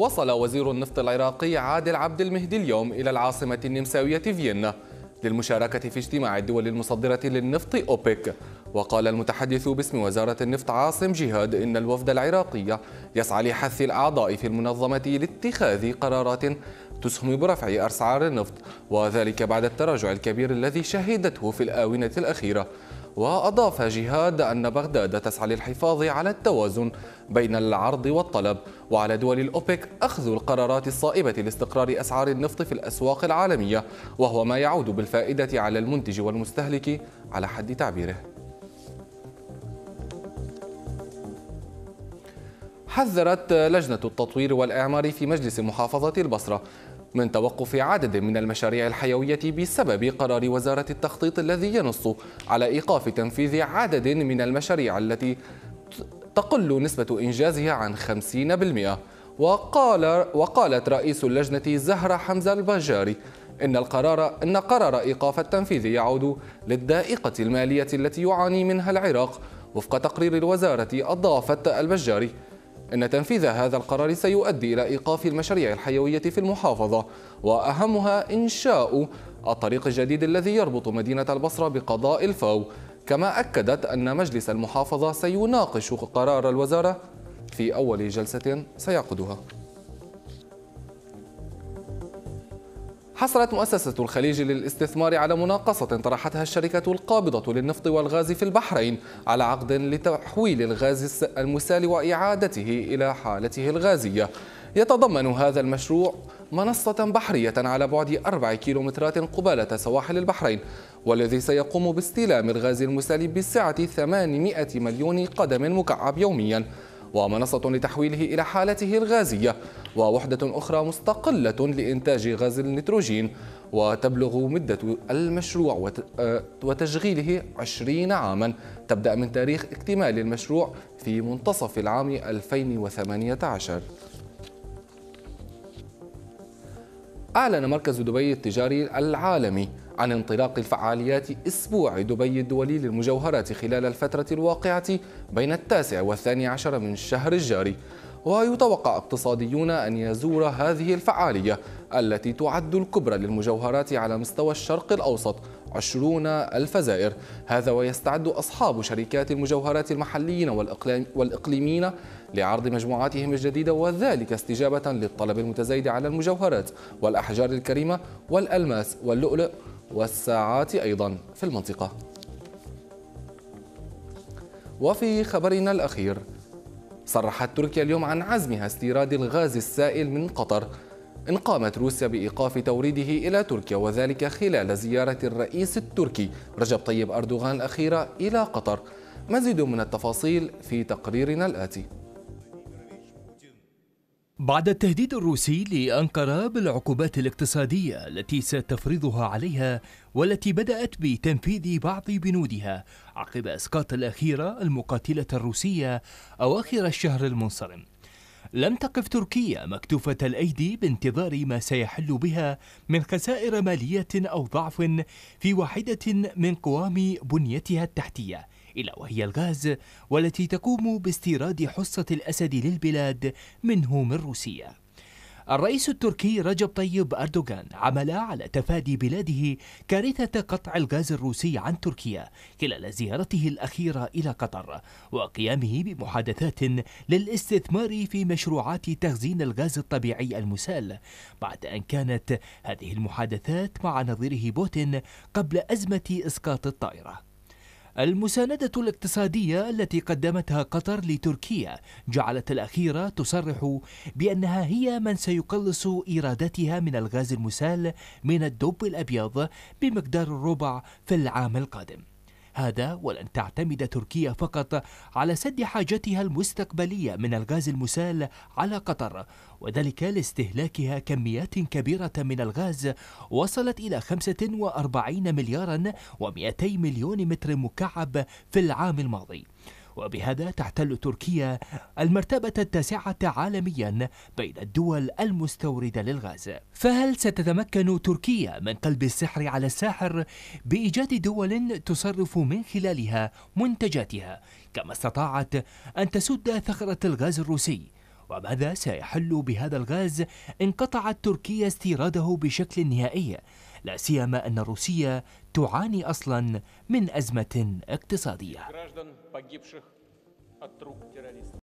وصل وزير النفط العراقي عادل عبد المهدي اليوم إلى العاصمة النمساوية فيينا للمشاركة في اجتماع الدول المصدرة للنفط أوبك. وقال المتحدث باسم وزارة النفط عاصم جهاد إن الوفد العراقي يسعى لحث الأعضاء في المنظمة لاتخاذ قرارات تسهم برفع أسعار النفط، وذلك بعد التراجع الكبير الذي شهدته في الآونة الأخيرة. وأضاف جهاد أن بغداد تسعى للحفاظ على التوازن بين العرض والطلب، وعلى دول الأوبك أخذ القرارات الصائبة لاستقرار أسعار النفط في الأسواق العالمية، وهو ما يعود بالفائدة على المنتج والمستهلك على حد تعبيره. حذرت لجنة التطوير والإعمار في مجلس محافظة البصرة من توقف عدد من المشاريع الحيوية بسبب قرار وزارة التخطيط الذي ينص على إيقاف تنفيذ عدد من المشاريع التي تقل نسبة إنجازها عن 50%. وقالت رئيس اللجنة زهره حمزه البجاري إن قرار إيقاف التنفيذ يعود للضائقة المالية التي يعاني منها العراق. وفق تقرير الوزارة، أضافت البجاري إن تنفيذ هذا القرار سيؤدي إلى إيقاف المشاريع الحيوية في المحافظة، وأهمها إنشاء الطريق الجديد الذي يربط مدينة البصرة بقضاء الفاو. كما أكدت أن مجلس المحافظة سيناقش قرار الوزارة في أول جلسة سيعقدها. حصلت مؤسسة الخليج للاستثمار على مناقصة طرحتها الشركة القابضة للنفط والغاز في البحرين على عقد لتحويل الغاز المسال وإعادته إلى حالته الغازية. يتضمن هذا المشروع منصة بحرية على بعد 4 كيلومترات قبالة سواحل البحرين، والذي سيقوم باستلام الغاز المسال بسعة 800 مليون قدم مكعب يومياً، ومنصة لتحويله إلى حالته الغازية، ووحدة أخرى مستقلة لإنتاج غاز النيتروجين. وتبلغ مدة المشروع وتشغيله 20 عاما تبدأ من تاريخ اكتمال المشروع في منتصف العام 2018. أعلن مركز دبي التجاري العالمي عن انطلاق الفعاليات أسبوع دبي الدولي للمجوهرات خلال الفترة الواقعة بين 9 و12 من الشهر الجاري. ويتوقع اقتصاديون أن يزور هذه الفعالية التي تعد الكبرى للمجوهرات على مستوى الشرق الأوسط 20,000 زائر. هذا ويستعد أصحاب شركات المجوهرات المحليين والإقليميين لعرض مجموعاتهم الجديدة، وذلك استجابة للطلب المتزايد على المجوهرات والأحجار الكريمة والألماس واللؤلؤ والساعات أيضا في المنطقة. وفي خبرنا الأخير، صرحت تركيا اليوم عن عزمها استيراد الغاز السائل من قطر، إن قامت روسيا بإيقاف توريده إلى تركيا، وذلك خلال زيارة الرئيس التركي رجب طيب أردوغان الأخيرة إلى قطر. مزيد من التفاصيل في تقريرنا الآتي. بعد التهديد الروسي لأنقرة بالعقوبات الاقتصادية التي ستفرضها عليها، والتي بدأت بتنفيذ بعض بنودها عقب إسقاط الأخيرة المقاتلة الروسية أواخر الشهر المنصرم، لم تقف تركيا مكتوفة الأيدي بانتظار ما سيحل بها من خسائر مالية أو ضعف في واحدة من قوام بنيتها التحتية، إلا وهي الغاز، والتي تقوم باستيراد حصة الأسد للبلاد منه من روسيا. الرئيس التركي رجب طيب أردوغان عمل على تفادي بلاده كارثة قطع الغاز الروسي عن تركيا خلال زيارته الأخيرة إلى قطر، وقيامه بمحادثات للاستثمار في مشروعات تخزين الغاز الطبيعي المسال، بعد أن كانت هذه المحادثات مع نظيره بوتين قبل أزمة إسقاط الطائرة. المساندة الاقتصادية التي قدمتها قطر لتركيا جعلت الأخيرة تصرح بأنها هي من سيقلص إيراداتها من الغاز المسال من الدب الأبيض بمقدار الربع في العام القادم. هذا ولن تعتمد تركيا فقط على سد حاجتها المستقبلية من الغاز المسال على قطر، وذلك لاستهلاكها كميات كبيرة من الغاز وصلت إلى 45 ملياراً و200 مليون متر مكعب في العام الماضي. وبهذا تحتل تركيا المرتبة 9 عالميا بين الدول المستوردة للغاز. فهل ستتمكن تركيا من قلب السحر على الساحر بإيجاد دول تصرف من خلالها منتجاتها كما استطاعت أن تسد ثغرة الغاز الروسي؟ وماذا سيحل بهذا الغاز إن قطعت تركيا استيراده بشكل نهائي، لا سيما أن روسيا تعاني أصلا من أزمة اقتصادية.